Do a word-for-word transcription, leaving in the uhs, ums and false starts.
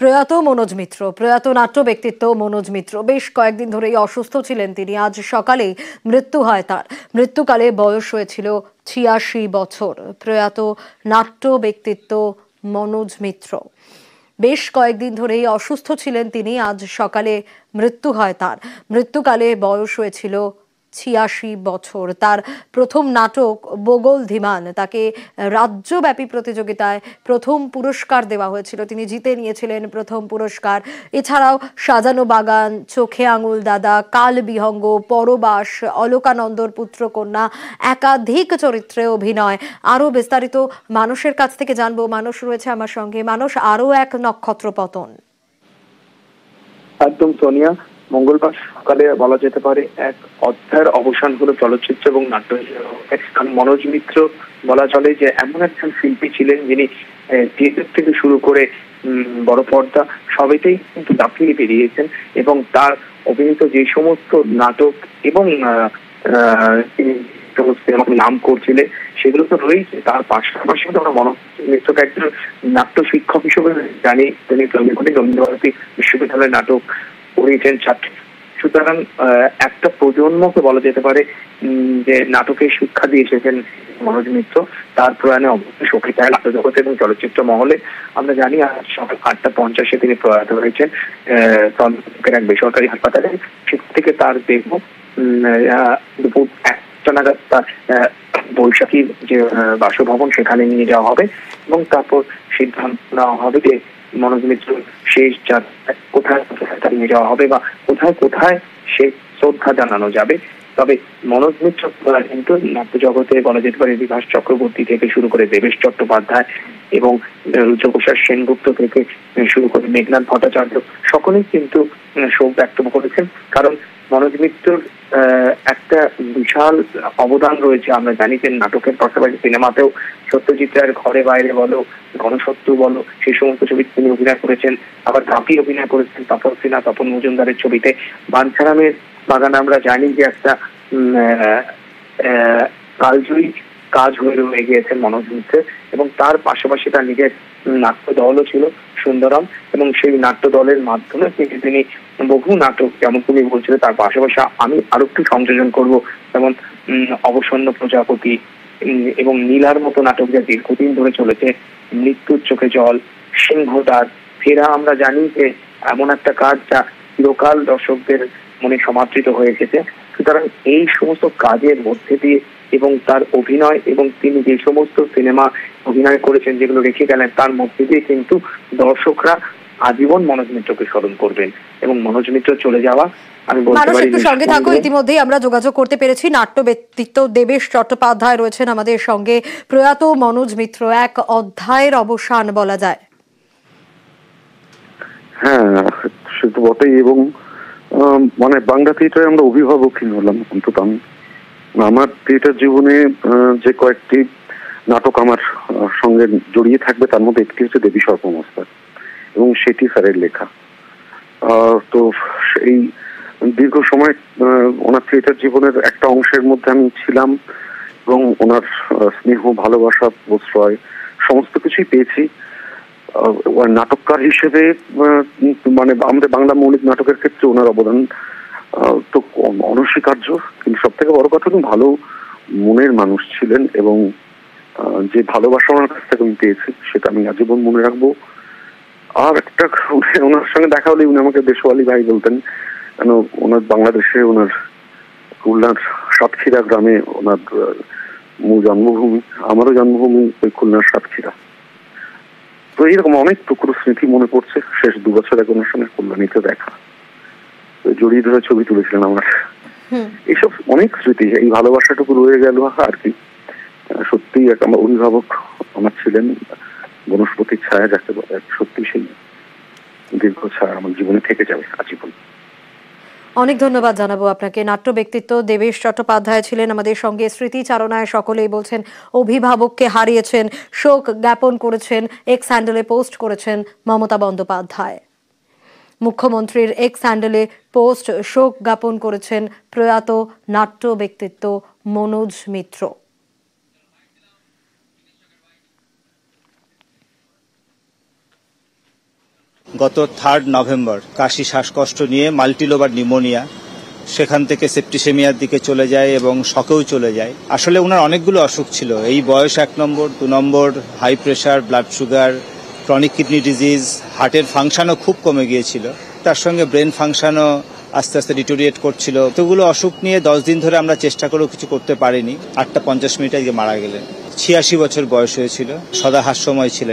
প্রয়াত মনোজ মিত্র, প্রয়াত নাট্য ব্যক্তিত্ব মনোজ মিত্র বেশ কয়েকদিন ধরেই অসুস্থ ছিলেন। তিনি আজ সকালে মৃত্যু হয়। তার মৃত্যুকালে বয়স হয়েছিল ছিয়াশি বছর। প্রয়াত নাট্য ব্যক্তিত্ব মনোজ মিত্র বেশ কয়েকদিন ধরেই অসুস্থ ছিলেন। তিনি আজ সকালে মৃত্যু হয়। তার মৃত্যুকালে বয়স হয়েছিল ছিয়াশি বছর। তার প্রথম নাটক বগল ধীমান, তাকে রাজ্যব্যাপী প্রতিযোগিতায় প্রথম পুরস্কার দেওয়া হয়েছিল। তিনি জিতে নিয়েছিলেন প্রথম পুরস্কার। এছাড়াও সাজানো বাগান, চোখে আঙুল দাদা, কালবিহঙ্গ, পরবাস, অলকানন্দর পুত্রকন্যা একাধিক চরিত্রে অভিনয়। আরও বিস্তারিত মানুষের কাছ থেকে জানবো। মানুষ রয়েছে আমার সঙ্গে। মানুষ, আরও এক নক্ষত্র পতন। একদম সোনিয়া, মঙ্গলবার সকালে বলা যেতে পারে এক অধ্যায়ের অবসান হলো চলচ্চিত্র এবং নাট্য। কারণ মনোজ মিত্র বলা চলে যে এমন একজন শিল্পী ছিলেন যিনি থিয়েটার থেকে শুরু করে বড় পর্দা সবেতেই কিন্তু দাপিয়ে পেরিয়েছেন, এবং তার অভিনীত যে সমস্ত নাটক এবং নাম করছিলেন সেগুলো তো রয়েছে। তার পাশাপাশি আমরা মনোজ মিত্রকে একজন নাট্য শিক্ষক হিসেবে জানি। তিনি রবীন্দ্রভারতী বিশ্ববিদ্যালয়ের নাটক করেছেন ছাত্র। সুতরাং একটা প্রজন্মকে বলা যেতে পারে যে নাটকের শিক্ষা দিয়ে এসেছেন মনোজ মিত্র। তার প্রয়াণে অবশ্যই শোকে চায় নাট্য জগতে এবং চলচ্চিত্র মহলে। আমরা জানি আজ সকাল আটটা পঞ্চাশে তিনি প্রয়াত হয়েছেন তন্দ্রকের এক বেসরকারি হাসপাতালে। সেখান থেকে তার দেহ দুপুর একটা নাগাদ তার বৈশাখীর যে বাসভবন সেখানে নিয়ে যাওয়া হবে, এবং তারপর সিদ্ধান্ত নেওয়া হবে যে মনোজ মিত্র শেষ যাত্রা কোথায় নিয়ে যাওয়া হবে বা কোথায় কোথায় সে শ্রদ্ধা জানানো যাবে। তবে মনোজ মিত্র কিন্তু নাট্য জগতে বলা যেতে পারে বিভাস চক্রবর্তী থেকে শুরু করে দেবেশ চট্টোপাধ্যায় এবং রুদ্রপ্রসাদ সেনগুপ্ত থেকে শুরু করে মেঘনাথ ভট্টাচার্য সকলেই কিন্তু শোক ব্যক্ত করেছেন। কারণ মনোজ মিত্রর একটা বিশাল অবদান রয়েছে। আমরা জানি যে নাটকের পাশাপাশি সিনেমাতেও সত্যজিৎ রায়ের ঘরে বাইরে বলো, গণশত্রু বলো, সেই সমস্ত ছবিতে তিনি অভিনয় করেছেন। আবার ঝাঁপি অভিনয় করেছেন তপন সিনহা, তপন মজুমদারের ছবিতে। বাঞ্ছারামের বাগান আমরা জানি যে একটা কালজয়ী কাজ হয়ে রয়ে গিয়েছেন মনোজ মিত্রের, এবং তার পাশাপাশি তার নিজের নাট্য দলও ছিল সুন্দরম, এবং সেই নাট্য দলের মাধ্যমে কিন্তু তিনি বহু নাটক যেমন তুমি বলছিল তার পাশাপাশি আমি আরো একটু সংযোজন করবো, যেমন অবসন্ন প্রজাপতি এবং নীলার মতো নাটক যা দীর্ঘদিন ধরে চলেছে, মৃত্যুর চোখে জল, সিংহদার, ফেরা। আমরা জানি যে এমন একটা কাজ যা লোকাল দর্শকদের মনে সমাদৃত হয়ে গেছে। সুতরাং এই সমস্ত কাজের মধ্যে দিয়ে এবং তার অভিনয় এবং তিনি যে সমস্ত সিনেমা অভিনয় করেছেন যেগুলো রেখে গেলেন তার মধ্যে দিয়ে কিন্তু দর্শকরা আজীবন মনোজ মিত্রকে স্মরণ করবেন। এবং মনোজ মিত্র চলে যাওয়া মানুষ একটু সঙ্গে থাকো। ইতিমধ্যেই আমরা যোগাযোগ করতে পেরেছি। নাট্য ব্যক্তিত্ব দেবেশ চট্টোপাধ্যায় রয়েছেন আমাদের সঙ্গে। প্রয়াত মনোজ মিত্র, এক অধ্যায়ের অবসান বলা যায়। হ্যাঁ, সে তো বটেই। এবং মানে বাংলা থিয়েটারে আমরা অভিভাবকহীন হলাম। অন্তত আমি আমার থিয়েটার জীবনে যে কয়েকটি নাটক আমার সঙ্গে জড়িয়ে থাকবে তার মধ্যে একটি হচ্ছে দেবী সর্বমস্তা, এবং সেটি স্যারের লেখা। তো এই দীর্ঘ সময় ওনার থিয়েটার জীবনের একটা অংশের মধ্যে আমি ছিলাম, এবং ওনার স্নেহ, ভালোবাসা, প্রশ্রয় সমস্ত কিছুই পেয়েছি। নাটককার হিসেবে মানে আমাদের বাংলা মৌলিক নাটকের ক্ষেত্রে ওনার অবদান তো অনস্বীকার্য, কিন্তু সব থেকে বড় কথা উনি ভালো মনের মানুষ ছিলেন, এবং যে ভালোবাসা ওনার কাছ থেকে আমি পেয়েছি সেটা আমি আজীবন মনে রাখবো। আর একটা ওনার সঙ্গে দেখা হলে উনি আমাকে দেশওয়ালি ভাই বলতেন, কেন ওনার বাংলাদেশে ওনার খুলনার সাতক্ষীরা গ্রামে ওনার মূল জন্মভূমি, আমারও জন্মভূমি ওই খুলনার সাতক্ষীরা। তো এইরকম অনেক টুকরো স্মৃতি মনে পড়ছে। শেষ দু বছর আগে ওনার সঙ্গে কল্যাণীতে দেখা, জড়িয়ে ধরে ছবি তুলেছিলেন আমরা। এইসব অনেক স্মৃতি, এই ভালোবাসাটুকু রয়ে গেল আর কি। সত্যি এক আমার অভিভাবক আমার ছিলেন, বনস্পতির ছায়া যাকে বলে। সত্যি সেই দীর্ঘ ছায়া আমার জীবনে থেকে যাবে আজীবন। অনেক ধন্যবাদ জানাবো আপনাকে। নাট্য ব্যক্তিত্ব দেবেশ চট্টোপাধ্যায় ছিলেন আমাদের সঙ্গে। স্মৃতিচারণায় সকলেই বলছেন অভিভাবককে হারিয়েছেন, শোক জ্ঞাপন করেছেন। এক্স হ্যান্ডেলে পোস্ট করেছেন মমতা বন্দ্যোপাধ্যায়। মুখ্যমন্ত্রীর এক্স হ্যান্ডেলে পোস্ট, শোক জ্ঞাপন করেছেন প্রয়াত নাট্য ব্যক্তিত্ব মনোজ মিত্র। গত থার্ড নভেম্বর কাশি শ্বাসকষ্ট নিয়ে মাল্টিলোবার নিউমোনিয়া, সেখান থেকে সেপ্টিসেমিয়ার দিকে চলে যায় এবং শকেও চলে যায়। আসলে ওনার অনেকগুলো অসুখ ছিল এই বয়স, এক নম্বর। দু number high pressure, blood sugar, chronic kidney disease, হার্টের ফাংশানও খুব কমে গিয়েছিল, তার সঙ্গে ব্রেন ফাংশানও আস্তে আস্তে ডিটোরিয়েট করছিল। এতগুলো অসুখ নিয়ে দশ দিন ধরে আমরা চেষ্টা করেও কিছু করতে পারিনি। আটটা পঞ্চাশ মিনিটে মারা গেলেন। ছিয়াশি বছর বয়স হয়েছিল, সদা হাস্যময় ছিলেন।